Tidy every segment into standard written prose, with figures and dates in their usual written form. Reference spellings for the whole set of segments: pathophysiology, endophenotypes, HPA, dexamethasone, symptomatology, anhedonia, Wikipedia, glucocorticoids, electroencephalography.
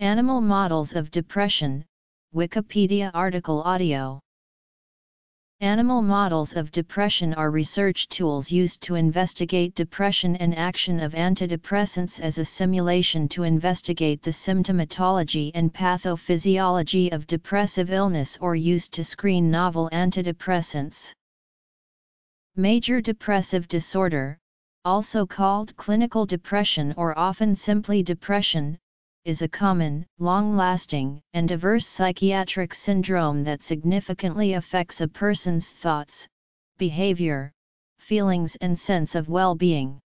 Animal Models of Depression, Wikipedia article audio. Animal models of depression are research tools used to investigate depression and action of antidepressants as a simulation to investigate the symptomatology and pathophysiology of depressive illness, or used to screen novel antidepressants. Major depressive disorder, also called clinical depression or often simply depression, is a common, long-lasting, and diverse psychiatric syndrome that significantly affects a person's thoughts, behavior, feelings and sense of well-being.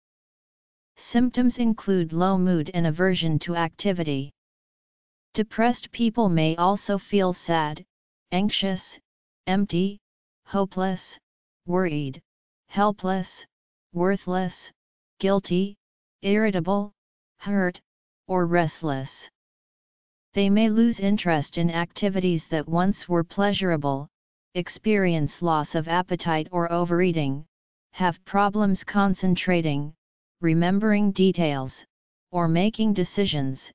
Symptoms include low mood and aversion to activity. Depressed people may also feel sad, anxious, empty, hopeless, worried, helpless, worthless, guilty, irritable, hurt, or restless. They may lose interest in activities that once were pleasurable, experience loss of appetite or overeating, have problems concentrating, remembering details, or making decisions,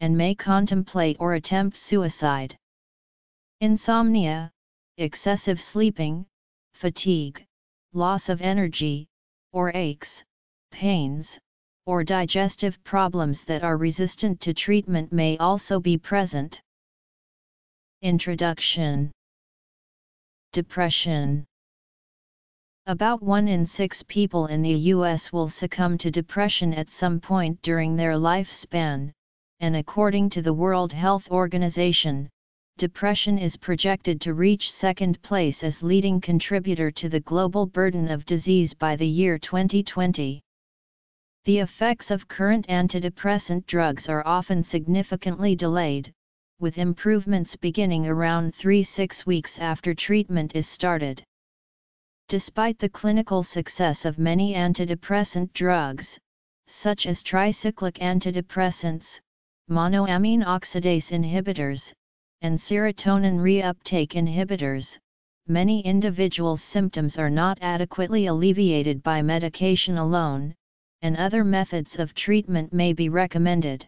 and may contemplate or attempt suicide. Insomnia, excessive sleeping, fatigue, loss of energy, or aches, pains, or digestive problems that are resistant to treatment may also be present. Introduction. Depression. About 1 in 6 people in the U.S. will succumb to depression at some point during their lifespan, and according to the World Health Organization, depression is projected to reach second place as leading contributor to the global burden of disease by the year 2020. The effects of current antidepressant drugs are often significantly delayed, with improvements beginning around 3-6 weeks after treatment is started. Despite the clinical success of many antidepressant drugs, such as tricyclic antidepressants, monoamine oxidase inhibitors, and serotonin reuptake inhibitors, many individuals' symptoms are not adequately alleviated by medication alone, and other methods of treatment may be recommended.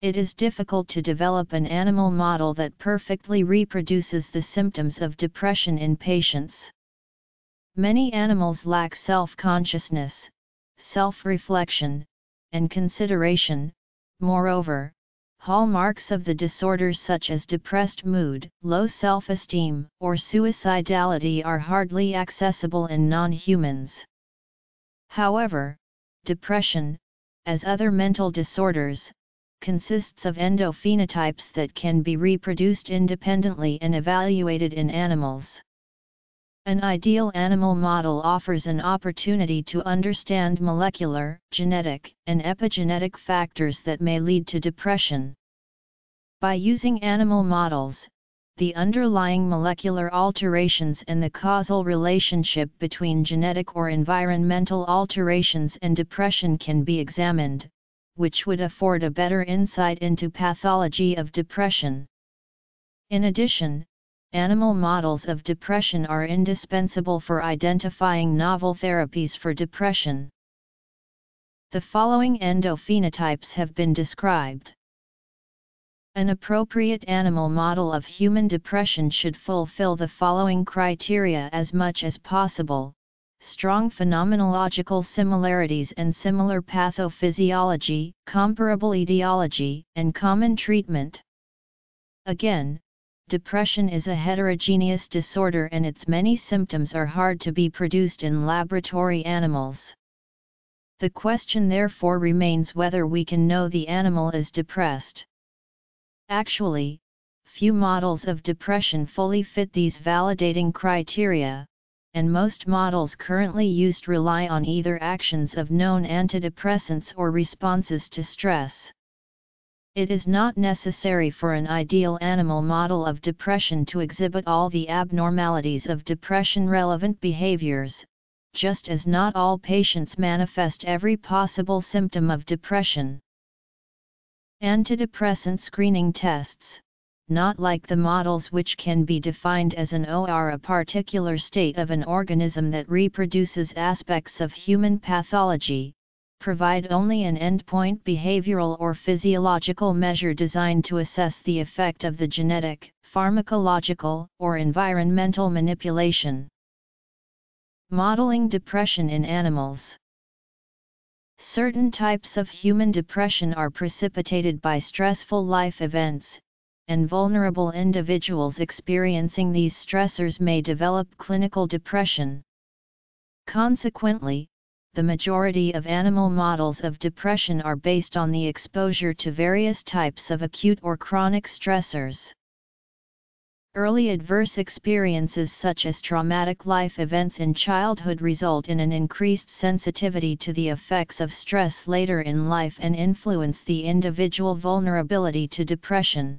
It is difficult to develop an animal model that perfectly reproduces the symptoms of depression in patients. Many animals lack self-consciousness, self-reflection, and consideration. Moreover, hallmarks of the disorder such as depressed mood, low self-esteem, or suicidality are hardly accessible in non-humans. However, depression, as other mental disorders, consists of endophenotypes that can be reproduced independently and evaluated in animals. An ideal animal model offers an opportunity to understand molecular, genetic, and epigenetic factors that may lead to depression. By using animal models, the underlying molecular alterations and the causal relationship between genetic or environmental alterations and depression can be examined, which would afford a better insight into pathology of depression. In addition, animal models of depression are indispensable for identifying novel therapies for depression. The following endophenotypes have been described. An appropriate animal model of human depression should fulfill the following criteria as much as possible: strong phenomenological similarities and similar pathophysiology, comparable etiology, and common treatment. Again, depression is a heterogeneous disorder and its many symptoms are hard to be produced in laboratory animals. The question therefore remains whether we can know the animal is depressed. Actually, few models of depression fully fit these validating criteria, and most models currently used rely on either actions of known antidepressants or responses to stress. It is not necessary for an ideal animal model of depression to exhibit all the abnormalities of depression-relevant behaviors, just as not all patients manifest every possible symptom of depression. Antidepressant screening tests, not like the models which can be defined as an OR, a particular state of an organism that reproduces aspects of human pathology, provide only an endpoint behavioral or physiological measure designed to assess the effect of the genetic, pharmacological, or environmental manipulation. Modeling depression in animals. Certain types of human depression are precipitated by stressful life events, and vulnerable individuals experiencing these stressors may develop clinical depression. Consequently, the majority of animal models of depression are based on the exposure to various types of acute or chronic stressors. Early adverse experiences such as traumatic life events in childhood result in an increased sensitivity to the effects of stress later in life and influence the individual vulnerability to depression.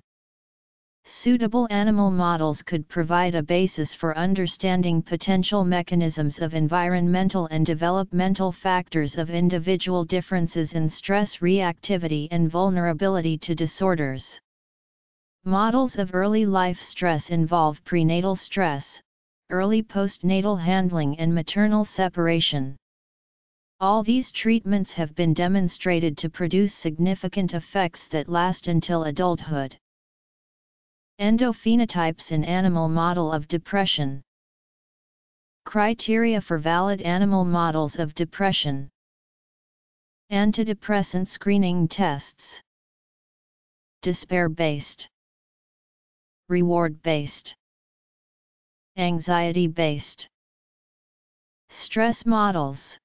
Suitable animal models could provide a basis for understanding potential mechanisms of environmental and developmental factors of individual differences in stress reactivity and vulnerability to disorders. Models of early life stress involve prenatal stress, early postnatal handling and maternal separation. All these treatments have been demonstrated to produce significant effects that last until adulthood. Endophenotypes in animal model of depression. Criteria for valid animal models of depression. Antidepressant screening tests. Despair-based. Reward-based. Anxiety-based. Stress models.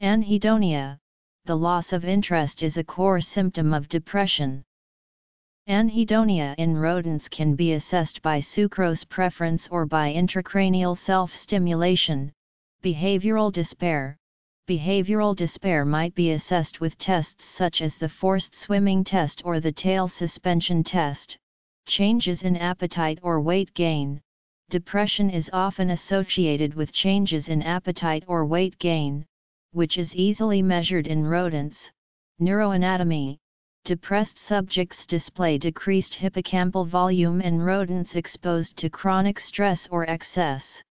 Anhedonia, the loss of interest is a core symptom of depression. Anhedonia in rodents can be assessed by sucrose preference or by intracranial self-stimulation. Behavioral despair. Behavioral despair might be assessed with tests such as the forced swimming test or the tail suspension test. Changes in appetite or weight gain. Depression is often associated with changes in appetite or weight gain, which is easily measured in rodents. Neuroanatomy. Depressed subjects display decreased hippocampal volume in rodents exposed to chronic stress or excess.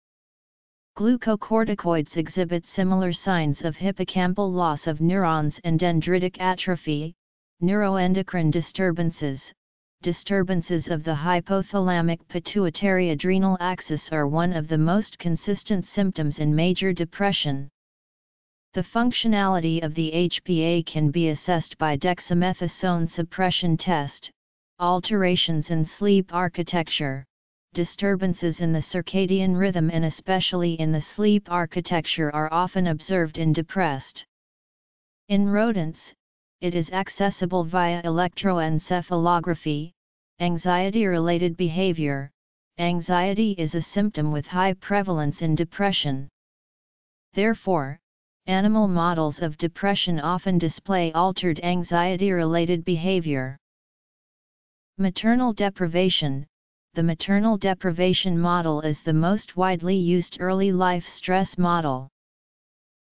Glucocorticoids exhibit similar signs of hippocampal loss of neurons and dendritic atrophy, neuroendocrine disturbances. Disturbances of the hypothalamic pituitary adrenal axis are one of the most consistent symptoms in major depression. The functionality of the HPA can be assessed by dexamethasone suppression test. Alterations in sleep architecture, disturbances in the circadian rhythm and especially in the sleep architecture are often observed in depressed. In rodents, it is accessible via electroencephalography. Anxiety-related behavior. Anxiety is a symptom with high prevalence in depression. Therefore, animal models of depression often display altered anxiety-related behavior. Maternal deprivation. The maternal deprivation model is the most widely used early life stress model.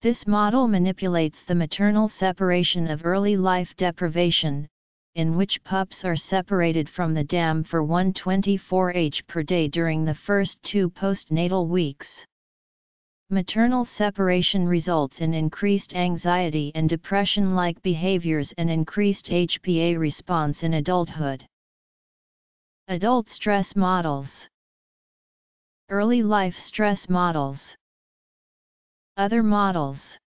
This model manipulates the maternal separation of early life deprivation, in which pups are separated from the dam for 1/24 per day during the first 2 postnatal weeks. Maternal separation results in increased anxiety and depression-like behaviors and increased HPA response in adulthood. Adult stress models. Early life stress models. Other models.